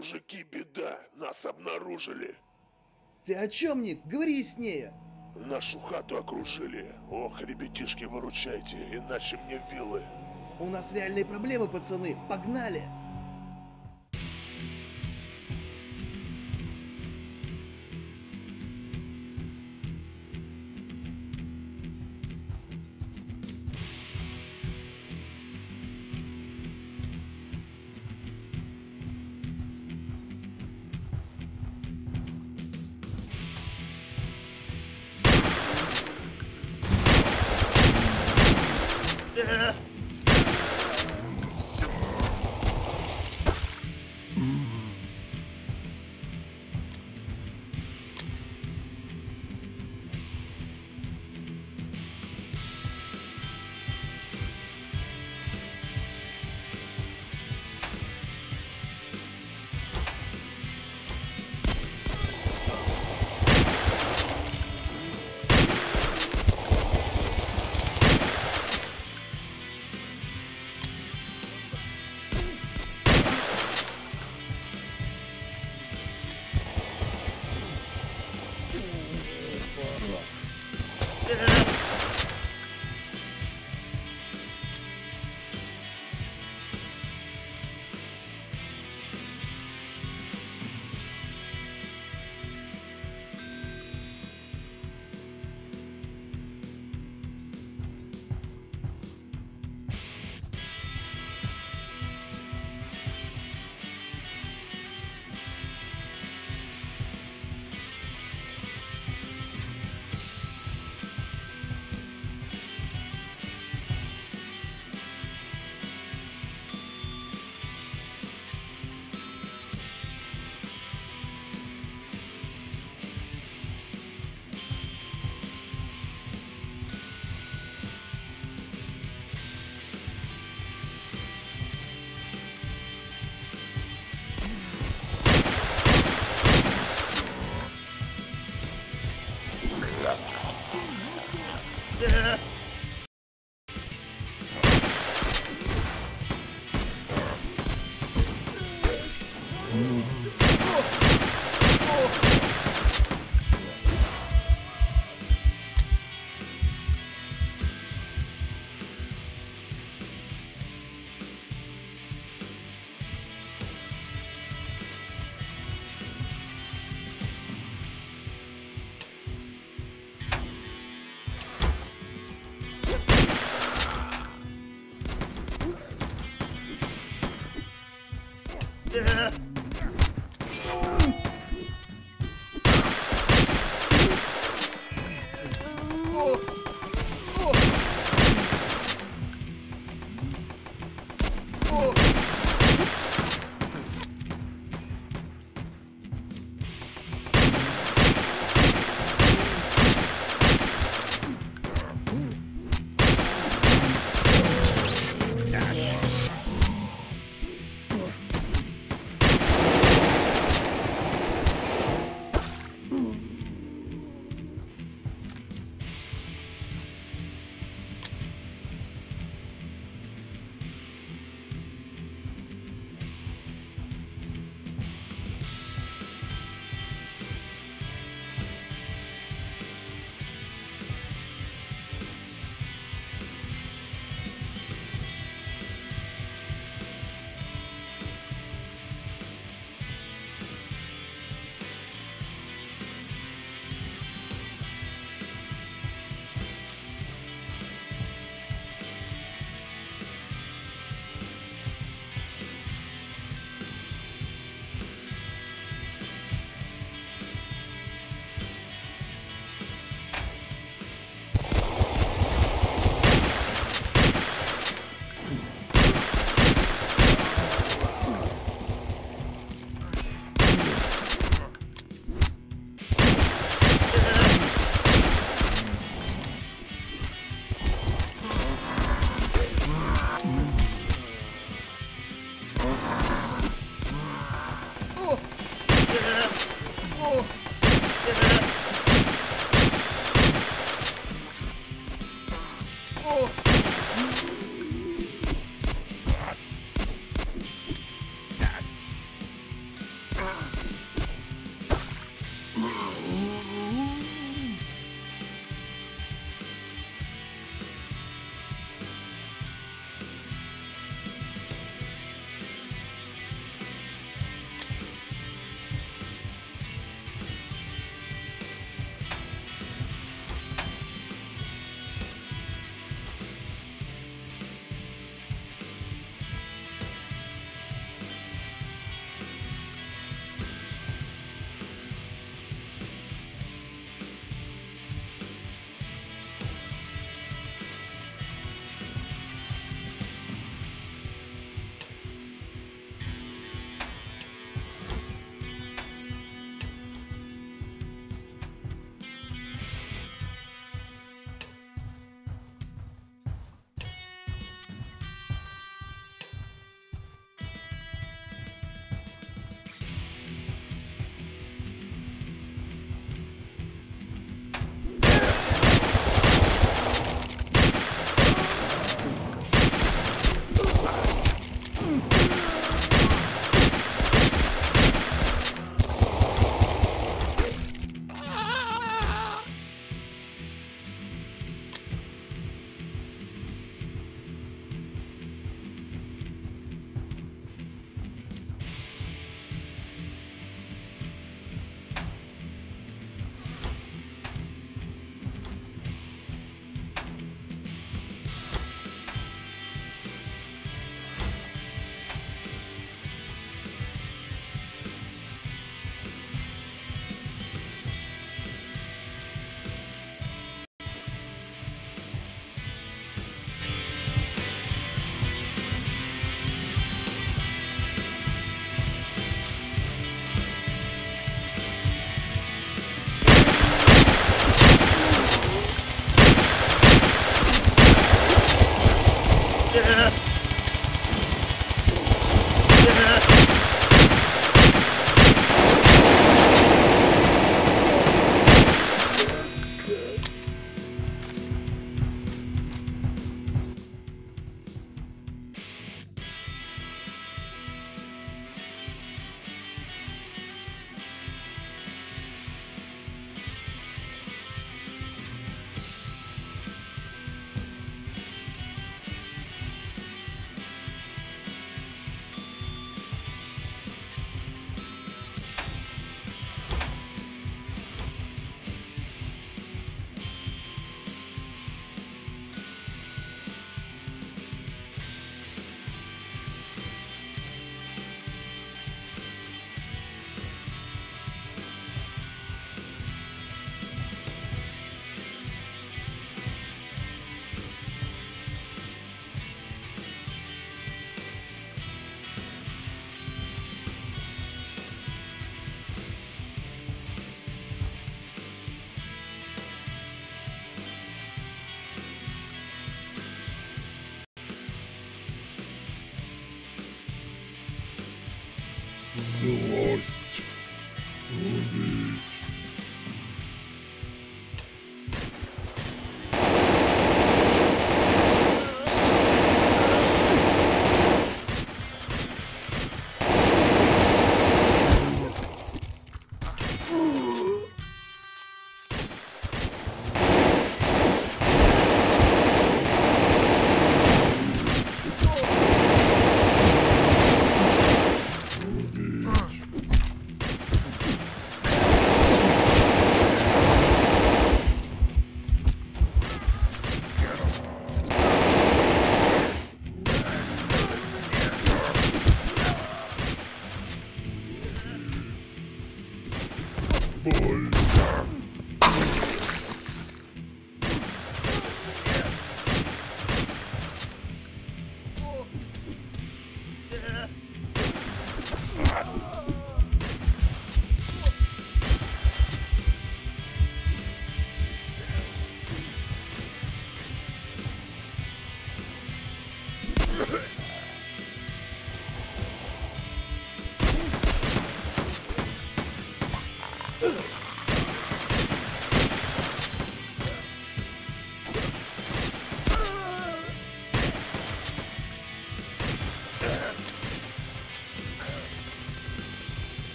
Мужики, беда, нас обнаружили. Ты о чем, Ник? Говори яснее. Нашу хату окружили. Ох, ребятишки, выручайте, иначе мне вилы. У нас реальные проблемы, пацаны, погнали! Злость. Убить.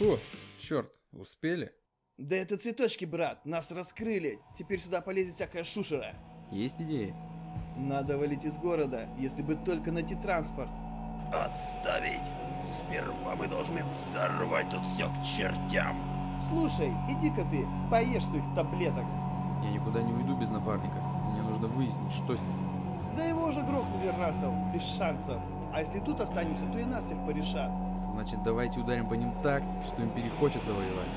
Фу, черт, успели? Да это цветочки, брат, нас раскрыли. Теперь сюда полезет всякая шушера. Есть идеи? Надо валить из города, если бы только найти транспорт. Отставить! Сперва мы должны взорвать тут все к чертям. Слушай, иди-ка ты, поешь своих таблеток. Я никуда не уйду без напарника. Мне нужно выяснить, что с ним. Да его уже грохнули, Рассел, без шансов. А если тут останемся, то и нас их порешат. Значит, давайте ударим по ним так, что им перехочется воевать.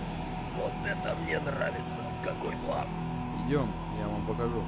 Вот это мне нравится. Какой план? Идем, я вам покажу.